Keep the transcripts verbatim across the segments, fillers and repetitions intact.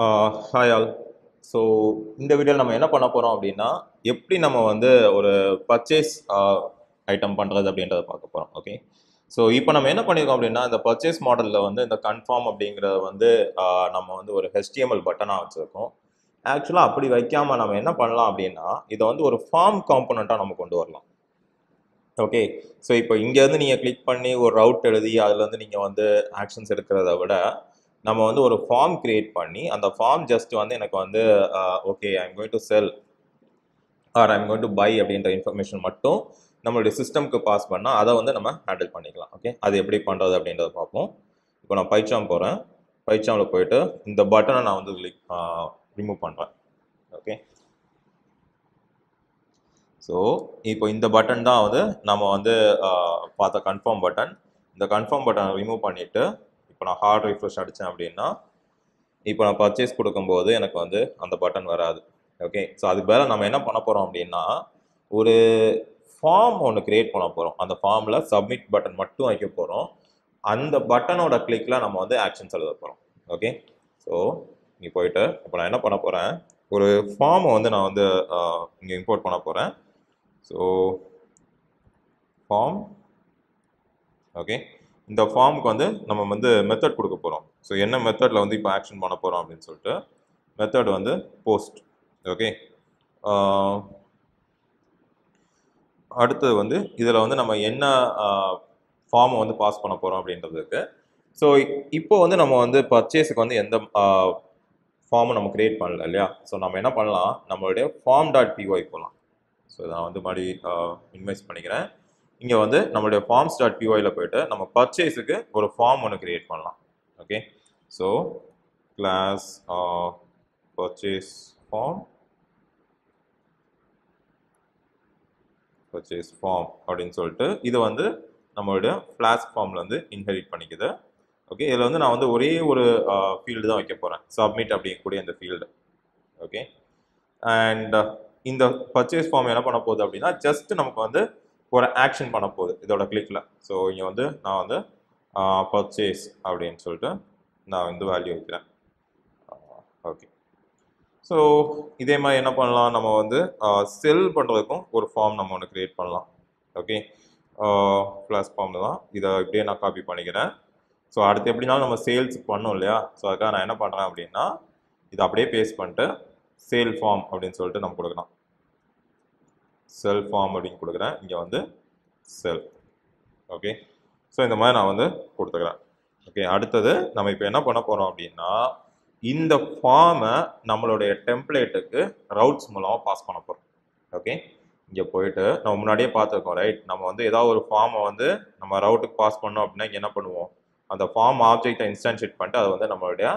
Hi all. So இந்த வீடியோல நம்ம என்ன பண்ண போறோம் அப்படினா எப்படி நம்ம வந்து ஒரு பர்சேஸ் ஐட்டம் பண்றது அப்படின்றத பார்க்க போறோம். ஓகே. சோ இப்போ நம்ம என்ன பண்ணிருக்கோம் அப்படினா இந்த பர்சேஸ் மாடல்ல வந்து இந்த கன்ஃபார்ம் அப்படிங்கறது வந்து நம்ம வந்து ஒரு H T M L பட்டனா வச்சிருக்கோம். ஆக்சுவலா அப்படி வைக்காம நம்ம என்ன பண்ணலாம் அப்படினா இத வந்து ஒரு ஃபார்ம் காம்போனன்ட்டா நம்ம கொண்டு வரலாம். ஓகே. சோ இப்போ இங்க இருந்து நீங்க கிளிக் பண்ணி ஒரு ரூட் எழுதி அதுல இருந்து நீங்க வந்து ஆக்ஷன்ஸ் எடுக்கறத விட நம்ம வந்து ஒரு ஃபார்ம் கிரியேட் பண்ணி அந்த ஃபார்ம் ஜஸ்ட் வந்து எனக்கு வந்து okay I am going to sell or I am going to buy அப்படின்ற இன்ஃபர்மேஷன் மட்டும் நம்மளுடைய சிஸ்டம்க்கு பாஸ் பண்ணால் அதை வந்து நம்ம ஹேண்டில் பண்ணிக்கலாம். ஓகே, அது எப்படி பண்ணுறது அப்படின்றத பார்ப்போம். இப்போ நான் பைச்சாம் போகிறேன். பைச்சாமில் போயிட்டு இந்த பட்டனை நான் வந்து கிளிக் ரிமூவ் பண்ணுறேன். ஓகே, ஸோ இப்போ இந்த பட்டன் தான் வந்து நம்ம வந்து பார்த்த கன்ஃபார்ம் பட்டன். இந்த கன்ஃபார்ம் பட்டனை ரிமூவ் பண்ணிவிட்டு இப்போ நான் ஹார்ட் ரிஃப்ரெஷ் அடித்தேன் அப்படின்னா இப்போ நான் பர்ச்சேஸ் கொடுக்கும்போது எனக்கு வந்து அந்த பட்டன் வராது. ஓகே, ஸோ அதுக்கு மேலே நம்ம என்ன பண்ண போகிறோம் அப்படின்னா ஒரு ஃபார்ம் ஒன்று க்ரியேட் பண்ண போகிறோம். அந்த ஃபார்மில் சப்மிட் பட்டன் மட்டும் வைக்க போகிறோம். அந்த பட்டனோட கிளிக்கில் நம்ம வந்து ஆக்ஷன்ஸ் எழுத போகிறோம். ஓகே, ஸோ இங்கே போயிட்டு இப்போ நான் என்ன பண்ண போகிறேன், ஒரு ஃபார்மை வந்து நான் வந்து இங்கே இம்போர்ட் பண்ண போகிறேன். So form. ஓகே, இந்த ஃபார்முக்கு வந்து நம்ம வந்து மெத்தட் கொடுக்க போகிறோம். ஸோ என்ன மெத்தடில் வந்து இப்போ ஆக்ஷன் பண்ண போகிறோம் அப்படின்னு சொல்லிட்டு மெத்தட் வந்து போஸ்ட். ஓகே, அடுத்தது வந்து இதில் வந்து நம்ம என்ன ஃபார்மை வந்து பாஸ் பண்ண போகிறோம் அப்படின்றதுக்கு. ஸோ இப்போ வந்து நம்ம வந்து பர்ச்சேஸுக்கு வந்து எந்த ஃபார்மை நம்ம க்ரியேட் பண்ணல இல்லையா? ஸோ நம்ம என்ன பண்ணலாம், நம்மளுடைய ஃபார்ம் டாட் பிஒய் போகலாம். ஸோ இதை நான் வந்து மறுபடி இன்வைஸ் பண்ணிக்கிறேன். இங்கே வந்து நம்மளுடைய ஃபார்ம்ஸ் டாட் பிஒயில் போய்ட்டு நம்ம பர்ச்சேஸுக்கு ஒரு ஃபார்ம் ஒன்று க்ரியேட் பண்ணலாம். Okay, so class purchase form purchase form அப்படின்னு சொல்லிட்டு இது வந்து நம்மளுடைய ஃப்ளாஸ்க் ஃபார்ம்லேருந்து இன்ஹெரிட் பண்ணிக்குது. ஓகே, இதில் வந்து நான் வந்து ஒரே ஒரு ஃபீல்டு தான் வைக்க போகிறேன், சப்மிட் அப்படிங்கக்கூடிய அந்த ஃபீல்டு. ஓகே, அண்ட் இந்த பர்ச்சேஸ் ஃபார்ம் என்ன பண்ண போகுது அப்படின்னா ஜஸ்ட் நமக்கு வந்து ஒரு ஆக்ஷன் பண்ண போகுது இதோட கிளிக்கில். ஸோ இங்கே வந்து நான் வந்து பர்ச்சேஸ் அப்படின்னு சொல்லிட்டு நான் வந்து வேல்யூ வைக்கிறேன். ஓகே, ஸோ இதே மாதிரி என்ன பண்ணலாம், நம்ம வந்து செல் பண்ணுறதுக்கும் ஒரு ஃபார்ம் நம்ம ஒன்று க்ரியேட் பண்ணலாம். ஓகே, ஃப்ளாஸ்க் ஃபார்மில் தான் இதை இப்படியே நான் காப்பி பண்ணிக்கிறேன். ஸோ அடுத்து எப்படினாலும் நம்ம சேல்ஸ் பண்ணோம் இல்லையா? ஸோ அதுக்காக நான் என்ன பண்ணுறேன் அப்படின்னா இதை அப்படியே பேஸ்ட் பண்ணிட்டு சேல் ஃபார்ம் அப்படின்னு சொல்லிட்டு நம்ம கொடுக்கலாம். செல் ஃபார்ம் அப்படின்னு கொடுக்குறேன். இங்கே வந்து செல். ஓகே, ஸோ இந்த மாதிரி நான் வந்து கொடுத்துக்கிறேன். ஓகே, அடுத்தது நம்ம இப்போ என்ன பண்ண போகிறோம் அப்படின்னா இந்த ஃபார்மை நம்மளுடைய டெம்ப்ளேட்டுக்கு ரவுட்ஸ் மூலமாக பாஸ் பண்ண போகிறோம். ஓகே, இங்கே போயிட்டு நம்ம முன்னாடியே பார்த்துருக்கோம் ரைட், நம்ம வந்து ஏதாவது ஒரு ஃபார்மை வந்து நம்ம ரவுட்டுக்கு பாஸ் பண்ணோம் அப்படின்னா இங்கே என்ன பண்ணுவோம், அந்த ஃபார்ம் ஆப்ஜெக்டை இன்ஸ்டான்ஷியேட் பண்ணிட்டு அதை வந்து நம்மளுடைய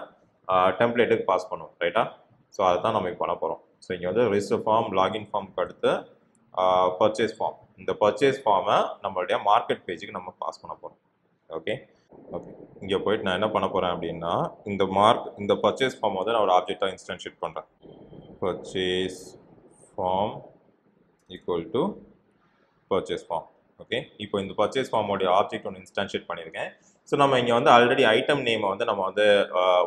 டெம்ப்ளேட்டுக்கு பாஸ் பண்ணுவோம் ரைட்டா? ஸோ அதை தான் நம்ம இப்போ பண்ண போகிறோம். ஸோ இங்கே வந்து ரெஜிஸ்டர் ஃபார்ம் லாகின் ஃபார்முக்கு அடுத்து பர்ச்சேஸ் ஃபார்ம். இந்த பர்ச்சேஸ் ஃபார்மை நம்மளுடைய மார்க்கெட் பேஜுக்கு நம்ம பாஸ் பண்ண போகிறோம். ஓகே, ஓகே இங்கே போய்ட்டு நான் என்ன பண்ண போகிறேன் அப்படின்னா இந்த மார்க் இந்த பர்ச்சேஸ் ஃபார்ம் வந்து நான் ஒரு ஆப்ஜெக்டாக இன்ஸ்டான்ஷியேட் பண்ணுறேன். Purchase form equal to purchase form. Okay, இப்போ இந்த பர்ச்சேஸ் ஃபார்மோடைய ஆப்ஜெக்ட் ஒன்று இன்ஸ்டான்ஷியேட் பண்ணியிருக்கேன். ஸோ நம்ம இங்கே வந்து ஆல்ரெடி ஐட்டம் நேமை வந்து நம்ம வந்து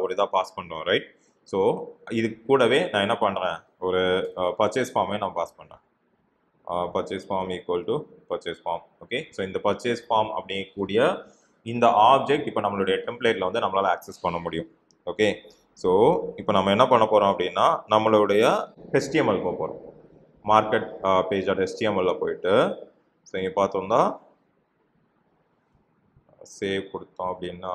ஒரு இதாக பாஸ் பண்ணுறோம் ரைட்? ஸோ இது கூடவே நான் என்ன பண்ணுறேன், ஒரு பர்ச்சேஸ் ஃபார்மே நான் பாஸ் பண்ணுறேன். Purchase form equal to purchase form. Okay, so இந்த பர்ச்சேஸ் ஃபார்ம் அப்படிங்கக்கூடிய இந்த ஆப்ஜெக்ட் இப்போ நம்மளுடைய டெம்ப்ளேட்டில் வந்து நம்மளால் ஆக்சஸ் பண்ண முடியும். ஓகே, ஸோ இப்போ நம்ம என்ன பண்ண போகிறோம் அப்படின்னா நம்மளுடைய H T M L போக போகிறோம். Market page add H T M L போயிட்டு ஸோ இங்கே பார்த்தோம்னா சேவ் கொடுத்தோம் அப்படின்னா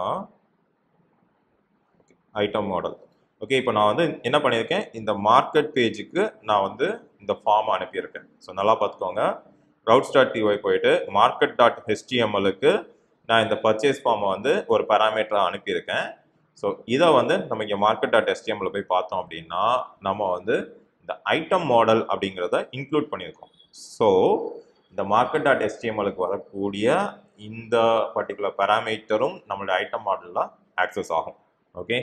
ஐட்டம் மாடல். ஓகே, இப்போ நான் வந்து என்ன பண்ணியிருக்கேன், இந்த மார்க்கெட் பேஜுக்கு நான் வந்து இந்த ஃபார்ம் அனுப்பியிருக்கேன். ஸோ நல்லா பார்த்துக்கோங்க, ரவுட்ஸ் டாட் டிஒய் போயிட்டு மார்க்கெட் டாட் ஹெச்டிஎம்எலுக்கு நான் இந்த பர்ச்சேஸ் ஃபார்மை வந்து ஒரு பேராமீட்டராக அனுப்பியிருக்கேன். ஸோ இதை வந்து நம்ம இங்கே மார்க்கெட் டாட் ஹெச்டிஎம்எல் போய் பார்த்தோம் அப்படின்னா நம்ம வந்து இந்த ஐட்டம் மாடல் அப்படிங்கிறத இன்க்ளூட் பண்ணியிருக்கோம். ஸோ இந்த மார்க்கெட் டாட் ஹெச்டிஎம்எலுக்கு வரக்கூடிய இந்த பர்டிகுலர் பேராமீட்டரும் நம்மளுடைய ஐட்டம் மாடலில் ஆக்சஸ் ஆகும். ஓகே,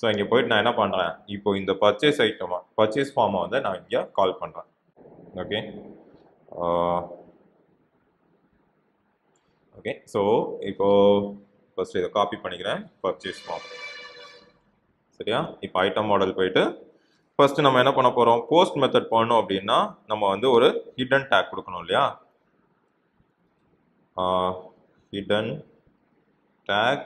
ஸோ இங்கே போய்ட்டு நான் என்ன பண்ணுறேன், இப்போ இந்த பர்ச்சேஸ் ஐட்டமா பர்ச்சேஸ் ஃபார்மை வந்து நான் இங்கே கால் பண்ணுறேன். ஓகே, ஓகே ஸோ இப்போது ஃபஸ்ட்டு இதை காப்பி பண்ணிக்கிறேன். பர்ச்சேஸ் ஃபார்ம் சரியா? இப்போ ஐட்டம் மாடல் போயிட்டு ஃபர்ஸ்ட் நம்ம என்ன பண்ண போறோம், போஸ்ட் மெத்தட் பண்ணனும் அப்படின்னா நம்ம வந்து ஒரு ஹிடன் டேக் கொடுக்கணும் இல்லையா? Hidden take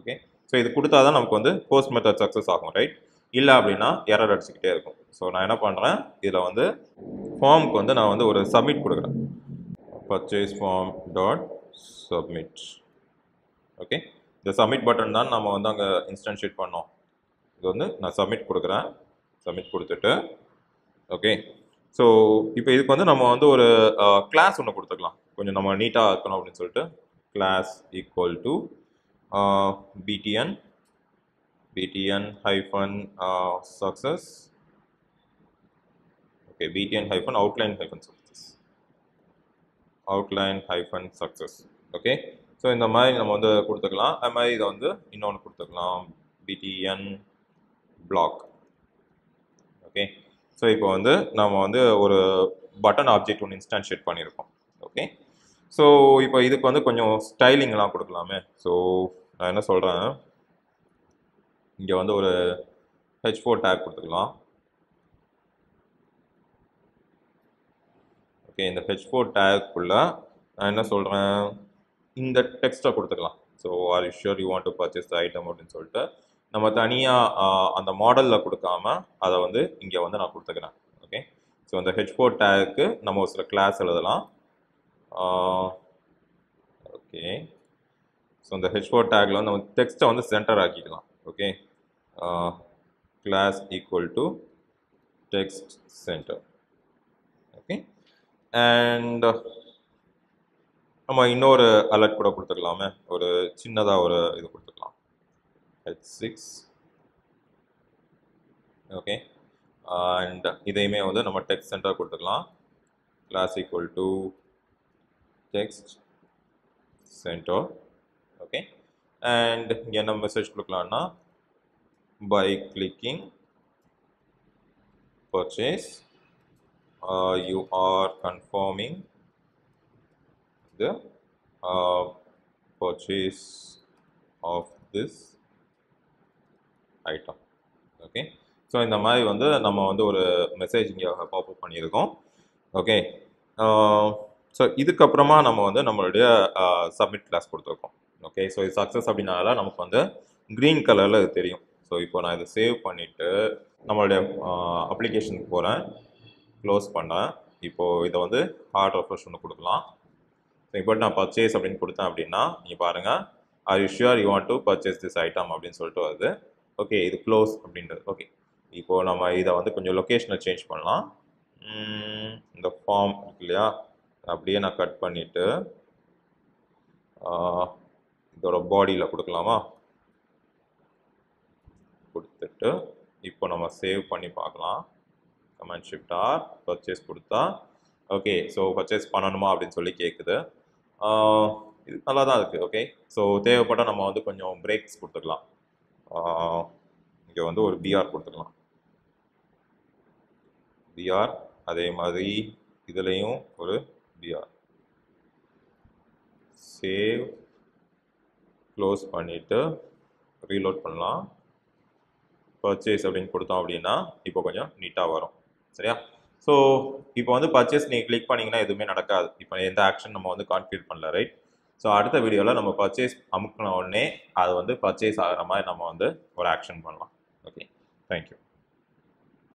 okay. ஸோ இது கொடுத்தாதான் நமக்கு வந்து போஸ்ட் மெத்தட் சக்ஸஸ் ஆகும் ரைட். இல்லை அப்படின்னா எரர் அடிச்சுக்கிட்டே இருக்கும். ஸோ நான் என்ன பண்ணுறேன், இதில் வந்து ஃபார்முக்கு வந்து நான் வந்து ஒரு சப்மிட் கொடுக்குறேன். Purchase form dot submit okay. இந்த சப்மிட் பட்டன் தான் நம்ம வந்து அங்கே இன்ஸ்டன்ஷியேட் பண்ணோம். இது வந்து நான் சப்மிட் கொடுக்குறேன். சப்மிட் கொடுத்துட்டு ஓகே. ஸோ இப்போ இதுக்கு வந்து நம்ம வந்து ஒரு கிளாஸ் ஒன்று கொடுத்துக்கலாம், கொஞ்சம் நம்ம நீட்டாக இருக்கணும் அப்படின்னு சொல்லிட்டு class equal to BTN btn hyphen uh, success okay btn hyphen outline hyphen success outline hyphen success okay. so இந்த மாதிரி நம்ம வந்து கொடுத்துக்கலாம். அதே மாதிரி இதை வந்து இன்னொன்று கொடுத்துக்கலாம் btn block okay. so இப்போ வந்து நம்ம வந்து ஒரு பட்டன் ஆப்ஜெக்ட் ஒன்று இன்ஸ்டான்ஷியேட் பண்ணியிருக்கோம் ஓகே. ஸோ இப்போ இதுக்கு வந்து கொஞ்சம் ஸ்டைலிங்லாம் கொடுக்கலாமே. ஸோ நான் என்ன சொல்கிறேன், இங்கே வந்து ஒரு H four டேக் கொடுத்துக்கலாம் ஓகே. இந்த H four டேக்குள்ள நான் என்ன சொல்கிறேன், இந்த டெக்ஸ்ட்டை கொடுத்துக்கலாம். So are you sure you want to purchase the item அப்படின்னு சொல்லிட்டு நம்ம தனியாக அந்த மாடலில் கொடுக்காம அதை வந்து இங்கே வந்து நான் கொடுத்துக்கிறேன் ஓகே. ஸோ அந்த H four டேக்கு நம்ம ஒரு சில கிளாஸ் எழுதலாம் ஓகே. ஸோ அந்த H four டேக்கில் வந்து நம்ம டெக்ஸ்ட்டை வந்து சென்டர் ஆக்கிக்கலாம் okay. Class equal to text centre okay. And நம்ம இன்னொரு அலர்ட் கூட கொடுத்துக்கலாமே, ஒரு சின்னதாக ஒரு இது கொடுத்துக்கலாம் ஹெச் சிக்ஸ் ஓகே. அண்ட் இதையுமே வந்து நம்ம டெக்ஸ்ட் சென்டர் கொடுத்துக்கலாம். Class equal to text centre okay. and என்ன மெசேஜ் கொடுக்கலாம்னா by clicking purchase uh, you are confirming the uh, purchase of this item okay. so இந்த மாதிரி வந்து நம்ம வந்து ஒரு மெசேஜ் இங்கே பாப் அப் பண்ணியிருக்கோம் ஓகே. ஸோ இதுக்கப்புறமா நம்ம வந்து நம்மளுடைய சப்மிட் கிளாஸ் கொடுத்துருக்கோம் ஓகே. ஸோ இது சக்ஸஸ் அப்படின்னால நமக்கு வந்து க்ரீன் கலரில் இது தெரியும். ஸோ இப்போ நான் இதை சேவ் பண்ணிவிட்டு நம்மளுடைய அப்ளிகேஷனுக்கு போகிறேன், க்ளோஸ் பண்ணேன். இப்போது இதை வந்து ஹார்ட் ரெஃப்ரெஷ் ஒன்று கொடுக்கலாம். ஸோ இப்போ நான் பர்ச்சேஸ் அப்படின்னு கொடுத்தேன் அப்படின்னா நீங்கள் பாருங்கள் are you sure you want to purchase this item அப்படின்னு சொல்லிட்டு வருது ஓகே. இது க்ளோஸ் அப்படின்றது ஓகே. இப்போது நம்ம இதை வந்து கொஞ்சம் லொக்கேஷனை சேஞ்ச் பண்ணலாம். இந்த ஃபார்ம் இருக்கு இல்லையா, அப்படியே நான் கட் பண்ணிவிட்டு இதோட பாடியில் கொடுக்கலாமா, கொடுத்துட்டு இப்போ நம்ம சேவ் பண்ணி பார்க்கலாம். கமெண்ட் ஷிஃப்ட் ஆர் பர்ச்சேஸ் கொடுத்தா ஓகே. ஸோ பர்ச்சேஸ் பண்ணணுமா அப்படின்னு சொல்லி கேட்குது. இது நல்லா தான் இருக்குது ஓகே. ஸோ தேவைப்பட்ட நம்ம வந்து கொஞ்சம் பிரேக்ஸ் கொடுத்துக்கலாம். இங்கே வந்து ஒரு பிஆர் கொடுத்துக்கலாம், பிஆர். அதே மாதிரி இதுலேயும் ஒரு பிஆர். சேவ், க்ளோஸ் பண்ணிவிட்டு ரீலோட் பண்ணலாம். பர்ச்சேஸ் அப்படின்னு கொடுத்தோம் அப்படின்னா இப்போ கொஞ்சம் நீட்டாக வரும் சரியா? ஸோ இப்போ வந்து பர்ச்சேஸ் நீங்கள் கிளிக் பண்ணிங்கன்னா எதுவுமே நடக்காது. இப்போ எந்த ஆக்ஷன் நம்ம வந்து கான்ஃபியூட் பண்ணல ரைட்? ஸோ அடுத்த வீடியோவில் நம்ம பர்ச்சேஸ் அமுக்கின உடனே அது வந்து பர்ச்சேஸ் ஆகிற மாதிரி நம்ம வந்து ஒரு ஆக்ஷன் பண்ணலாம் ஓகே. தேங்க்யூ.